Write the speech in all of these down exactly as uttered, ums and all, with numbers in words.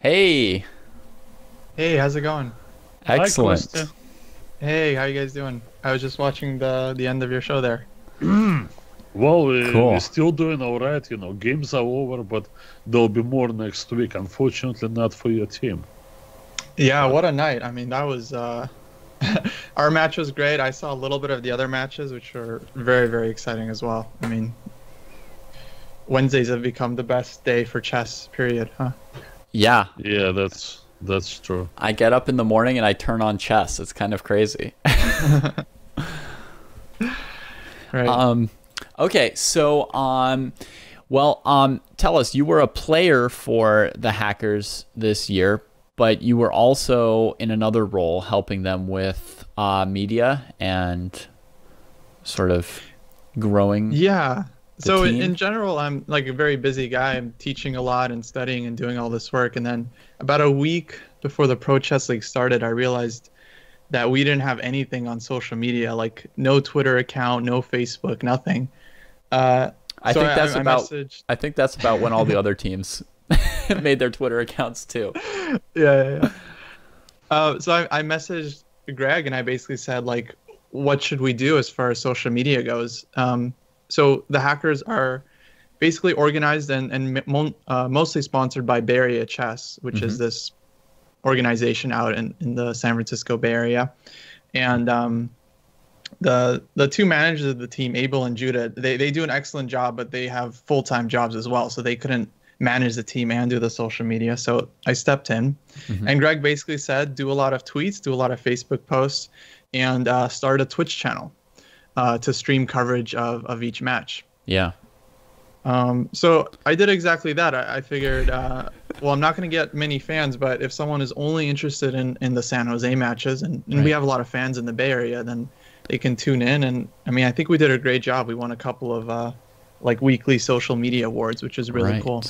Hey. Hey, how's it going? Excellent. Hi, hey, how you guys doing? I was just watching the the end of your show there. Well, we, cool. we're still doing all right. You know, games are over, but there'll be more next week. Unfortunately, not for your team. Yeah, what a night. I mean, that was... Uh... Our match was great. I saw a little bit of the other matches, which were very, very exciting as well. I mean, Wednesdays have become the best day for chess, period, huh? Yeah. Yeah, that's that's true. I get up in the morning and I turn on chess. It's kind of crazy. Right. Um... Okay, so, um, well, um, tell us, you were a player for the Hackers this year, but you were also in another role helping them with uh, media and sort of growing. Yeah, so in, in general, I'm like a very busy guy. I'm teaching a lot and studying and doing all this work. And then about a week before the Pro Chess League started, I realized that we didn't have anything on social media, like no Twitter account, no Facebook, nothing. Uh, I so think that's I, I about. Messaged... I think that's about when all the other teams made their Twitter accounts too. Yeah. yeah, yeah. Uh, so I, I messaged Greg and I basically said, like, what should we do as far as social media goes? Um, so the Hackers are basically organized and and mo uh, mostly sponsored by Bay Area Chess, which mm-hmm. is this organization out in in the San Francisco Bay Area, and. Um, The the two managers of the team, Abel and Judah, they, they do an excellent job, but they have full-time jobs as well. So they couldn't manage the team and do the social media. So I stepped in. Mm-hmm. And Greg basically said, do a lot of tweets, do a lot of Facebook posts, and uh, start a Twitch channel uh, to stream coverage of, of each match. Yeah. Um, so I did exactly that. I, I figured, uh, well, I'm not going to get many fans, but if someone is only interested in, in the San Jose matches, and, and right. we have a lot of fans in the Bay Area, then... they can tune in. And I mean, I think we did a great job. We won a couple of uh, like weekly social media awards, which is really right. cool.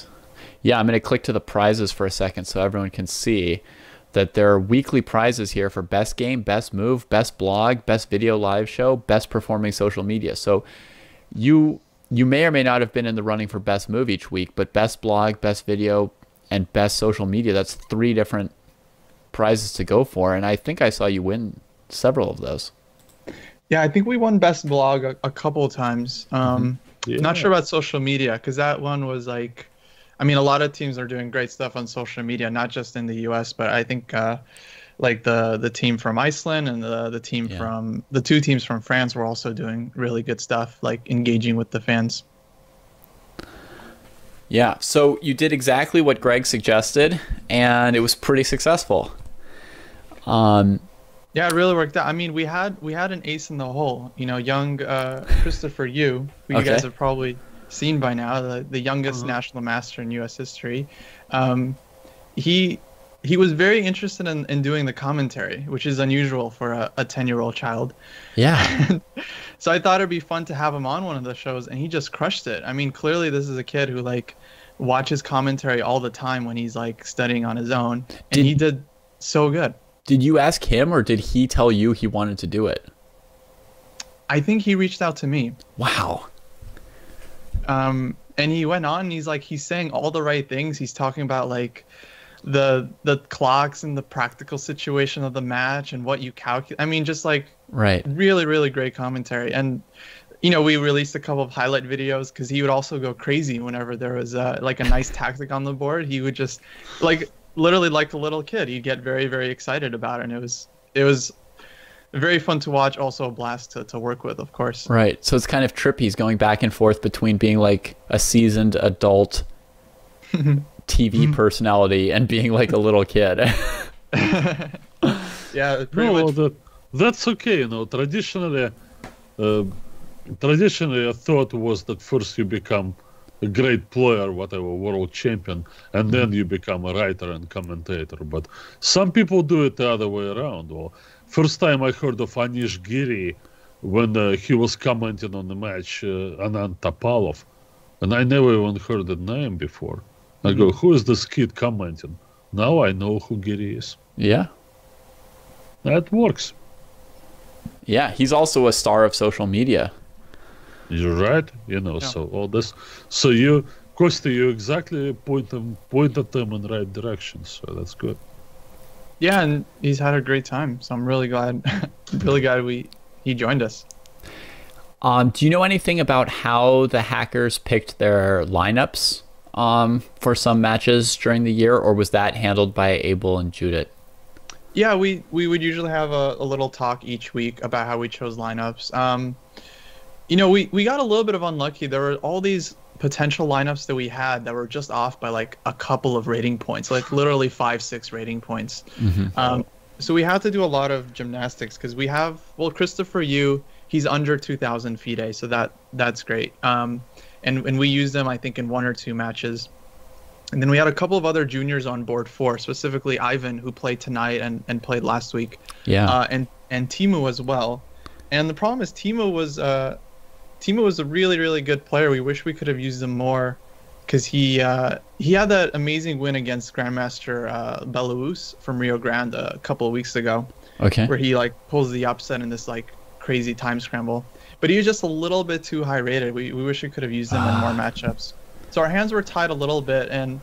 Yeah, I'm going to click to the prizes for a second so everyone can see that there are weekly prizes here for best game, best move, best blog, best video live show, best performing social media. So you you may or may not have been in the running for best move each week, but best blog, best video, and best social media, that's three different prizes to go for. And I think I saw you win several of those. Yeah, I think we won best blog a, a couple of times. Um, yeah. Not sure about social media, because that one was like, I mean, a lot of teams are doing great stuff on social media, not just in the U S, but I think uh, like the the team from Iceland and the the team yeah. from the two teams from France were also doing really good stuff, like engaging with the fans. Yeah, so you did exactly what Greg suggested, and it was pretty successful. Um. Yeah, it really worked out. I mean, we had we had an ace in the hole. You know, young uh, Christopher Yu, who okay. you guys have probably seen by now, the, the youngest uh-huh. national master in U S history. Um, he he was very interested in, in doing the commentary, which is unusual for a, a ten-year-old child. Yeah. So I thought it'd be fun to have him on one of the shows, and he just crushed it. I mean, clearly this is a kid who, like, watches commentary all the time when he's, like, studying on his own. And did he did so good. Did you ask him, or did he tell you he wanted to do it? I think he reached out to me. Wow. Um, and he went on, and he's like, he's saying all the right things. He's talking about, like, the the clocks and the practical situation of the match and what you calculate. I mean, just, like, right. really, really great commentary. And, you know, we released a couple of highlight videos because he would also go crazy whenever there was, uh, like, a nice tactic on the board. He would just, like... literally like a little kid, he'd get very, very excited about it, and it was it was very fun to watch, also a blast to, to work with, of course. Right, so it's kind of trippy. He's going back and forth between being like a seasoned adult T V personality and being like a little kid. Yeah, pretty no, much. That, that's okay, you know. Traditionally, uh, traditionally, I thought was that first you become a great player, whatever, world champion, and then you become a writer and commentator. But some people do it the other way around. Well, first time I heard of Anish Giri when uh, he was commenting on the match, uh, Anand Topalov, and I never even heard the name before. I go, who is this kid commenting? Now I know who Giri is. Yeah. That works. Yeah, he's also a star of social media. You're right, you know, yeah. so all this. So you Kostya, you exactly point them, point at them in the right direction, so that's good. Yeah, and he's had a great time, so I'm really glad, really glad we he joined us. Um, do you know anything about how the Hackers picked their lineups um, for some matches during the year, or was that handled by Abel and Judith? Yeah, we we would usually have a, a little talk each week about how we chose lineups. Um, you know, we we got a little bit of unlucky. There were all these potential lineups that we had that were just off by like a couple of rating points, like literally five, six rating points. Mm-hmm. Um, so we had to do a lot of gymnastics because we have, well, Christopher Yu, he's under two thousand FIDE, so that that's great. Um, and, and we used him, I think, in one or two matches. And then we had a couple of other juniors on board for, specifically Ivan, who played tonight and, and played last week. Yeah. Uh, and, and Timu as well. And the problem is Timu was... Uh, Timu was a really, really good player. We wish we could have used him more because he uh, he had that amazing win against Grandmaster uh, Belous from Rio Grande a couple of weeks ago. Okay. Where he like pulls the upset in this like crazy time scramble. But he was just a little bit too high rated. We, we wish we could have used him ah. in more matchups. So our hands were tied a little bit. And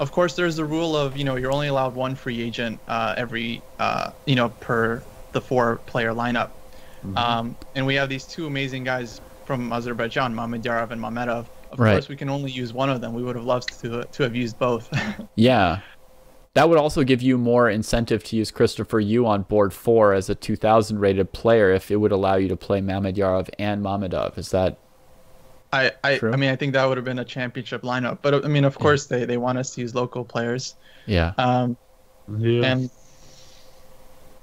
of course, there's the rule of, you know, you're only allowed one free agent uh, every, uh, you know, per the four player lineup. Mm-hmm. um, and we have these two amazing guys from Azerbaijan, Mamedyarov and Mamedov. Of right. course, we can only use one of them. We would have loved to, to have used both. Yeah. That would also give you more incentive to use Christopher Yu on board four as a two thousand rated player if it would allow you to play Mamedyarov and Mamedov. Is that I, I, true? I mean, I think that would have been a championship lineup. But, I mean, of course, yeah. they, they want us to use local players. Yeah. Um, yeah. And,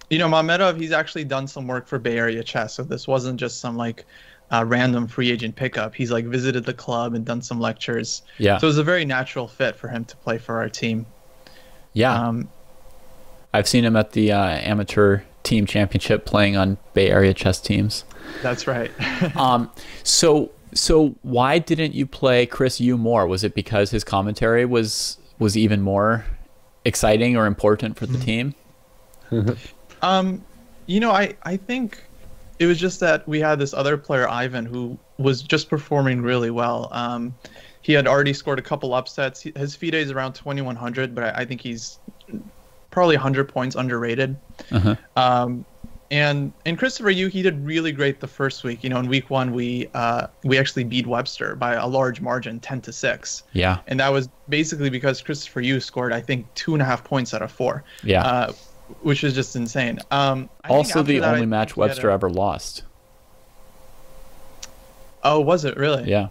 you know, Mamedov, he's actually done some work for Bay Area Chess. So this wasn't just some, like, Uh, random free agent pickup. He's like visited the club and done some lectures. Yeah. So it was a very natural fit for him to play for our team. Yeah. Um, I've seen him at the uh, amateur team championship playing on Bay Area chess teams. That's right. um. So so why didn't you play Chris Yu more? Was it because his commentary was was even more exciting or important for the team? um. You know, I I think. It was just that we had this other player, Ivan, who was just performing really well. Um, he had already scored a couple upsets. He, his FIDE is around twenty-one hundred, but I, I think he's probably one hundred points underrated. Uh-huh. um, and and Christopher Yu, he did really great the first week. You know, in week one, we uh, we actually beat Webster by a large margin, ten to six. Yeah. And that was basically because Christopher Yu scored, I think, two and a half points out of four. Yeah. Uh, Which is just insane. Um, I also, the that, only I match Webster ever lost. Oh, was it really? Yeah.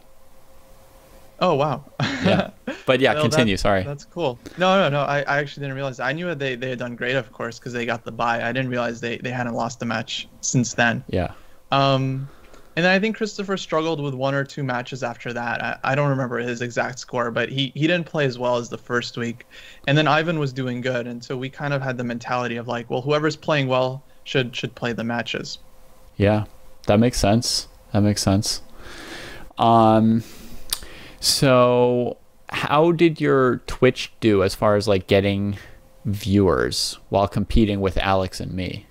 Oh, wow. Yeah. But yeah, well, continue. That, Sorry. That's cool. No, no, no. I, I actually didn't realize. I knew that they, they had done great, of course, because they got the bye. I didn't realize they, they hadn't lost the match since then. Yeah. Um, and then I think Christopher struggled with one or two matches after that. I, I don't remember his exact score, but he, he didn't play as well as the first week. And then Ivan was doing good, and so we kind of had the mentality of like, well, whoever's playing well should should play the matches. Yeah, that makes sense. That makes sense. Um, so how did your Twitch do as far as like getting viewers while competing with Alex and me?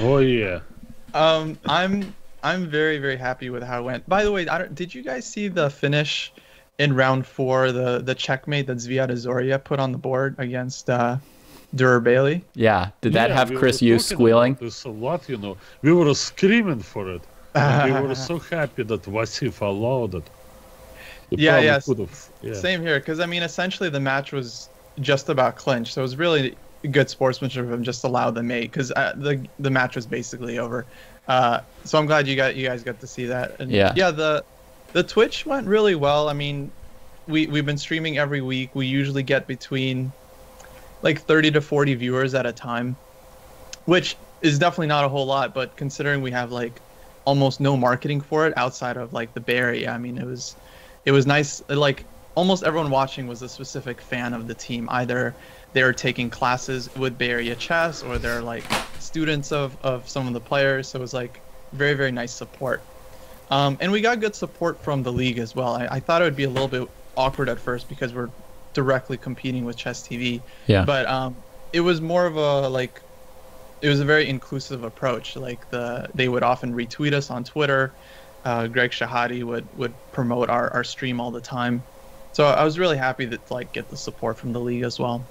Oh, yeah. Um, I'm I'm very very happy with how it went. By the way, I don't, did you guys see the finish in round four? The the checkmate that Zviad Azoria put on the board against uh, Durer Bailey. Yeah, did that yeah, have we Chris Yu squealing? This a lot, you know. We were screaming for it. And we were so happy that Wasif allowed it. He yeah, yeah. yeah. Same here, because I mean, essentially the match was just about clinched, so it was really good sportsmanship of him just allow the mate, because uh, the the match was basically over. Uh, so I'm glad you got you guys got to see that. And yeah, yeah. The the Twitch went really well. I mean, we we've been streaming every week. We usually get between like thirty to forty viewers at a time, which is definitely not a whole lot. But considering we have like almost no marketing for it outside of like the Bay Area, I mean, it was it was nice. Like almost everyone watching was a specific fan of the team, either they're taking classes with Bay Area Chess or they're like students of, of some of the players. So it was like very, very nice support. Um, and we got good support from the league as well. I, I thought it would be a little bit awkward at first because we're directly competing with Chess T V. Yeah. But um, it was more of a like, it was a very inclusive approach. Like the they would often retweet us on Twitter. uh, Greg Shahadi would would promote our, our stream all the time. So I was really happy to like get the support from the league as well.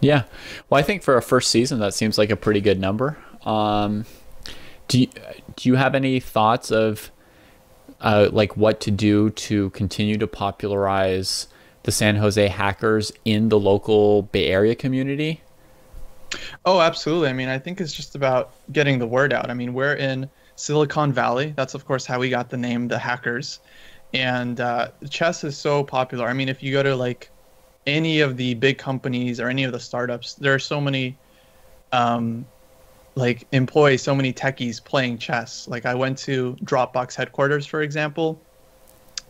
Yeah, well, I think for a first season, that seems like a pretty good number. Um, do you, do you have any thoughts of uh, like what to do to continue to popularize the San Jose Hackers in the local Bay Area community? Oh, absolutely. I mean, I think it's just about getting the word out. I mean, we're in Silicon Valley. That's, of course, how we got the name The Hackers. And uh, chess is so popular. I mean, if you go to like any of the big companies or any of the startups, there are so many um, like employees, so many techies playing chess. Like I went to Dropbox headquarters, for example,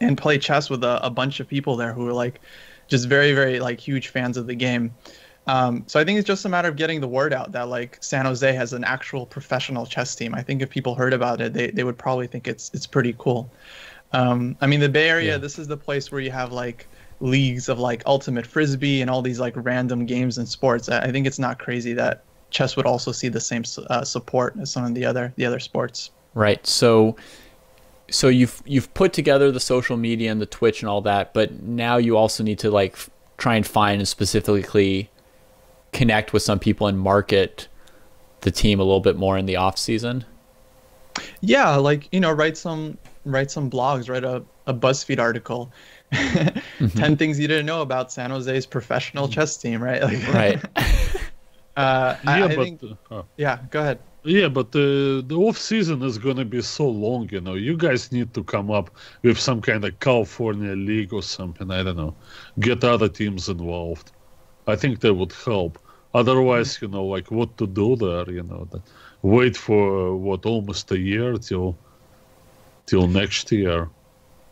and played chess with a, a bunch of people there who were like just very, very like huge fans of the game. Um, so I think it's just a matter of getting the word out that like San Jose has an actual professional chess team. I think if people heard about it, they, they would probably think it's it's pretty cool. Um, I mean, the Bay Area, yeah. This is the place where you have like leagues of like ultimate frisbee and all these like random games and sports. I think it's not crazy that chess would also see the same uh, support as some of the other the other sports. Right. So, so you've you've put together the social media and the Twitch and all that, but now you also need to like try and find and specifically connect with some people and market the team a little bit more in the off season. Yeah, like you know, write some. Write some blogs, write a, a BuzzFeed article. mm-hmm. ten things you didn't know about San Jose's professional chess team, right? Like, right. uh, yeah, I, I but, think, uh, yeah, go ahead. Yeah, but uh, the off-season is going to be so long, you know. You guys need to come up with some kind of California league or something, I don't know. Get other teams involved. I think that would help. Otherwise, mm-hmm. you know, like what to do there, you know. The, wait for, what, almost a year till... till next year.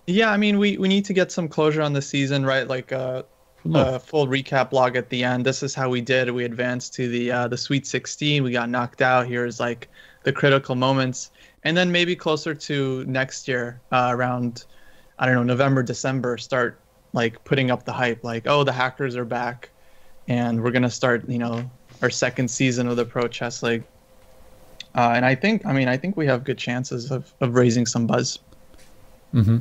Yeah, I mean, we, we need to get some closure on the season, right? Like a, no. a full recap blog at the end. This is how we did. We advanced to the uh, the Sweet sixteen. We got knocked out. Here's like the critical moments. And then maybe closer to next year, uh, around, I don't know, November, December, start like putting up the hype. Like, oh, the Hackers are back. And we're going to start, you know, our second season of the Pro Chess League. Uh, and I think, I mean, I think we have good chances of, of raising some buzz. Mm-hmm.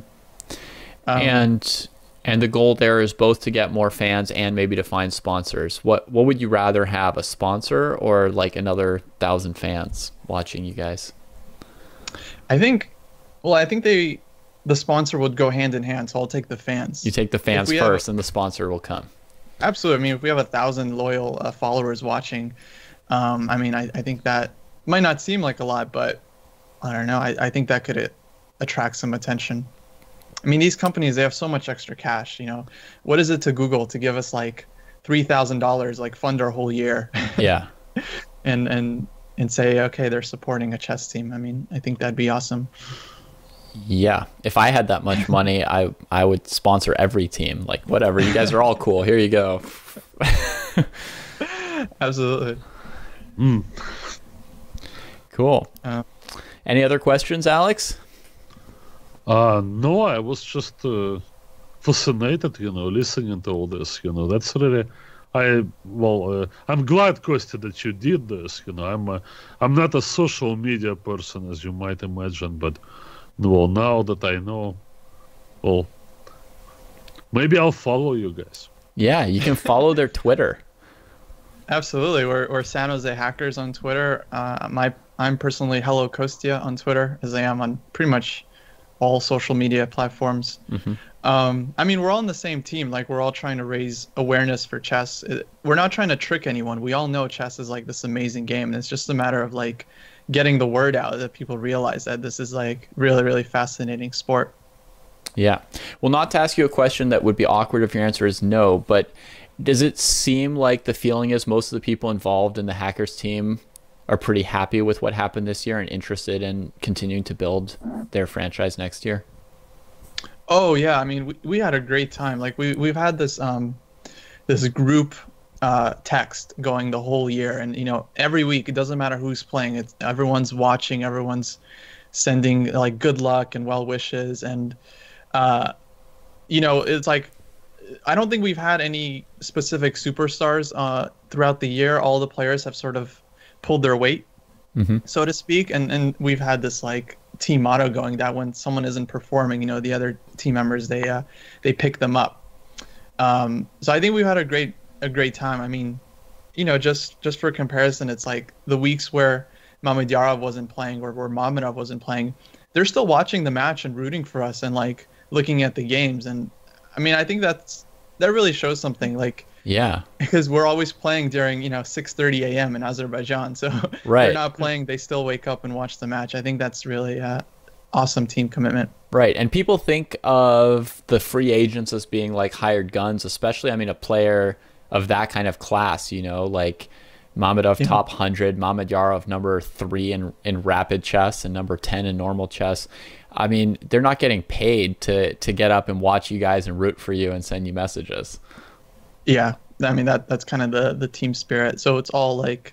um, and and the goal there is both to get more fans and maybe to find sponsors. What what would you rather have, a sponsor or like another thousand fans watching you guys? I think, well, I think they the sponsor would go hand in hand. So I'll take the fans. You take the fans first, have, and the sponsor will come. Absolutely. I mean, if we have a thousand loyal uh, followers watching, um, I mean, I, I think that. Might not seem like a lot, but I don't know. I, I think that could attract some attention. I mean, these companies, they have so much extra cash, you know. What is it to Google to give us like three thousand dollars, like fund our whole year? Yeah. and, and, and say, okay, they're supporting a chess team. I mean, I think that'd be awesome. Yeah. If I had that much money, I, I would sponsor every team. Like, whatever. You guys are all cool. Here you go. Absolutely. Mm. Cool. Uh, Any other questions, Alex? Uh, no, I was just uh, fascinated, you know, listening to all this. You know, that's really, I well, uh, I'm glad, Kostya, that you did this. You know, I'm a, I'm not a social media person, as you might imagine, but well, now that I know, well, maybe I'll follow you guys. Yeah, you can follow their Twitter. Absolutely, we're we're San Jose Hackers on Twitter. Uh, my I'm personally HelloCostia on Twitter, as I am on pretty much all social media platforms. Mm-hmm. um, I mean, we're all in the same team. Like, we're all trying to raise awareness for chess. It, we're not trying to trick anyone. We all know chess is, like, this amazing game. And it's just a matter of, like, getting the word out that people realize that this is, like, really, really fascinating sport. Yeah. Well, not to ask you a question that would be awkward if your answer is no, but does it seem like the feeling is most of the people involved in the Hackers team are pretty happy with what happened this year and interested in continuing to build their franchise next year? Oh yeah, I mean, we, we had a great time. Like we we've had this um this group uh text going the whole year, and you know, every week it doesn't matter who's playing, it's everyone's watching, everyone's sending like good luck and well wishes, and uh you know, it's like I don't think we've had any specific superstars uh throughout the year. All the players have sort of pulled their weight, mm-hmm. so to speak, and and we've had this like team motto going that when someone isn't performing, you know, the other team members, they uh, they pick them up. Um, so I think we've had a great a great time. I mean, you know, just just for comparison, it's like the weeks where Mamedyarov wasn't playing or where Mamedov wasn't playing, they're still watching the match and rooting for us and like looking at the games. And I mean, I think that's that really shows something. Like, yeah, because we're always playing during, you know, six thirty a m in Azerbaijan. So right. They're not playing. They still wake up and watch the match. I think that's really uh, awesome team commitment. Right. And people think of the free agents as being like hired guns, especially, I mean, a player of that kind of class, you know, like Mamedov, yeah, top one hundred, Mamedyarov number three in, in rapid chess and number ten in normal chess. I mean, they're not getting paid to, to get up and watch you guys and root for you and send you messages. Yeah, I mean, that that's kind of the the team spirit. So it's all like,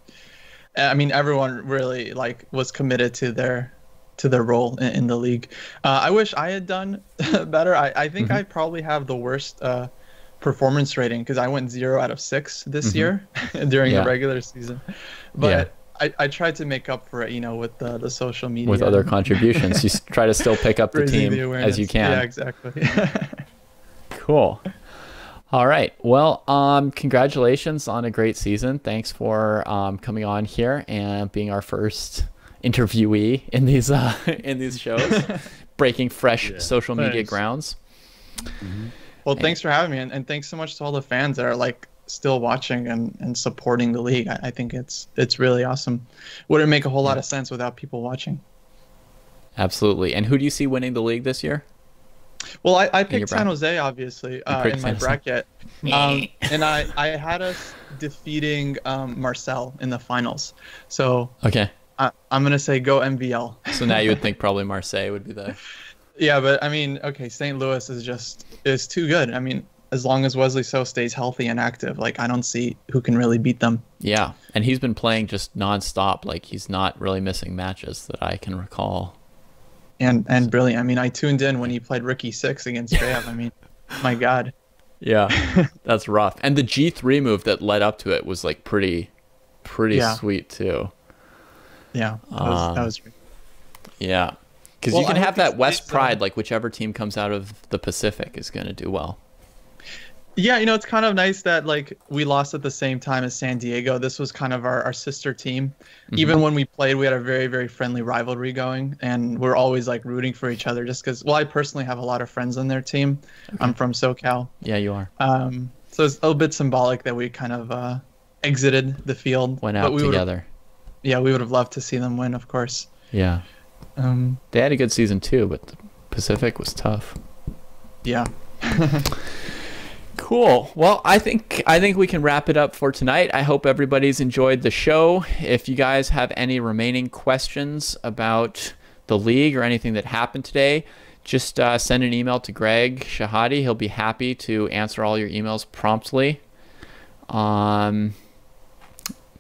I mean, everyone really like was committed to their to their role in, in the league. Uh, I wish I had done better. I, I think mm-hmm. I probably have the worst uh, performance rating because I went zero out of six this mm-hmm. year during yeah. the regular season. But yeah. I, I tried to make up for it, you know, with the, the social media. With other contributions. You try to still pick up the team the as you can. Yeah, exactly. Cool. All right. Well, um, congratulations on a great season. Thanks for um, coming on here and being our first interviewee in these uh, in these shows, breaking fresh yeah, social thanks. media grounds. Mm-hmm. Well, and, thanks for having me, and, and thanks so much to all the fans that are like still watching and, and supporting the league. I, I think it's it's really awesome. Wouldn't make a whole yeah. lot of sense without people watching. Absolutely. And who do you see winning the league this year? Well, I, I picked San Jose, obviously, uh, in my bracket. Um, and I, I had us defeating um, Marcel in the finals. So okay, I, I'm going to say go M V L. So now you would think probably Marseille would be the... Yeah, but I mean, okay, Saint Louis is just is too good. I mean, as long as Wesley So stays healthy and active, like I don't see who can really beat them. Yeah, and he's been playing just nonstop. Like he's not really missing matches that I can recall. And and brilliant. I mean, I tuned in when he played Rookie Six against Grav. I mean, my God. Yeah, that's rough. And the G three move that led up to it was like pretty, pretty yeah. sweet too. Yeah, that was. Um, that was yeah, because well, you can I have that West pride. Like whichever team comes out of the Pacific is going to do well. Yeah, you know, it's kind of nice that like we lost at the same time as San Diego. This was kind of our, our sister team. Mm-hmm. Even when we played, we had a very, very friendly rivalry going. And we're always like rooting for each other just because, well, I personally have a lot of friends on their team. Okay. I'm from SoCal. Yeah, you are. Um, so it's a little bit symbolic that we kind of uh, exited the field. Went out but we together. Yeah, we would have loved to see them win, of course. Yeah. Um, they had a good season too, but the Pacific was tough. Yeah. Cool. Well, I think I think we can wrap it up for tonight. I hope everybody's enjoyed the show. If you guys have any remaining questions about the league or anything that happened today, just uh, send an email to Greg Shahadi. He'll be happy to answer all your emails promptly. Um,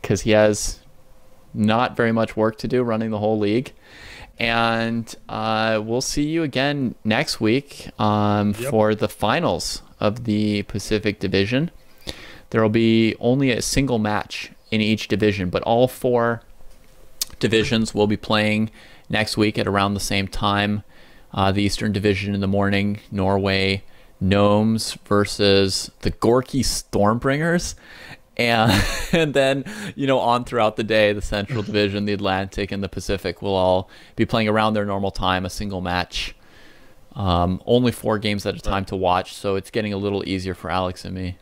because he has not very much work to do running the whole league. And uh, we'll see you again next week um, yep. for the finals of the Pacific Division. There will be only a single match in each division, but all four divisions will be playing next week at around the same time. Uh, the Eastern Division in the morning, Norway Gnomes versus the Gorky Stormbringers. And, and then, you know, on throughout the day, the Central Division, the Atlantic, and the Pacific will all be playing around their normal time, a single match. Um, only four games at a time to watch, so it's getting a little easier for Alex and me.